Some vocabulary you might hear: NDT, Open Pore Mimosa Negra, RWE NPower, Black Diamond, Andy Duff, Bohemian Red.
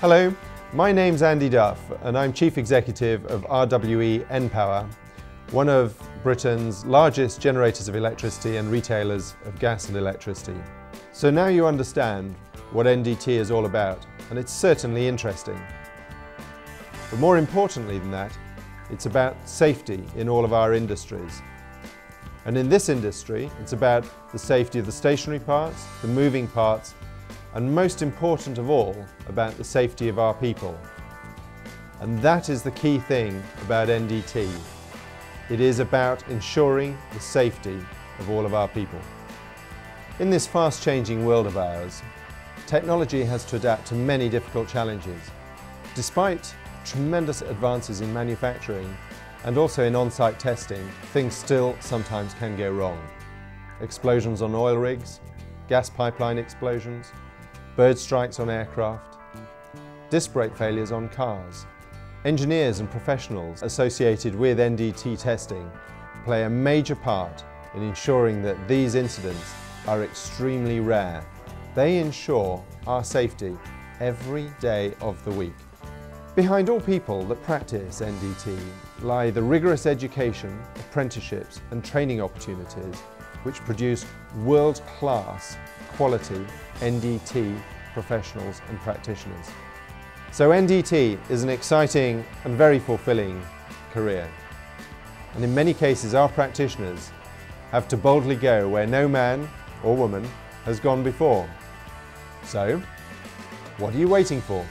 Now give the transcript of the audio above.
Hello, my name's Andy Duff and I'm Chief Executive of RWE NPower, one of Britain's largest generators of electricity and retailers of gas and electricity. So now you understand what NDT is all about, and it's certainly interesting. But more importantly than that, it's about safety in all of our industries. And in this industry, it's about the safety of the stationary parts, the moving parts, and most important of all, about the safety of our people. And that is the key thing about NDT. It is about ensuring the safety of all of our people. In this fast-changing world of ours, technology has to adapt to many difficult challenges. Despite tremendous advances in manufacturing and also in on-site testing, things still sometimes can go wrong. Explosions on oil rigs, gas pipeline explosions, bird strikes on aircraft, disc brake failures on cars. Engineers and professionals associated with NDT testing play a major part in ensuring that these incidents are extremely rare. They ensure our safety every day of the week. Behind all people that practice NDT lie the rigorous education, apprenticeships and training opportunities which produce world-class quality NDT professionals and practitioners. So NDT is an exciting and very fulfilling career. And in many cases our practitioners have to boldly go where no man or woman has gone before. So, what are you waiting for?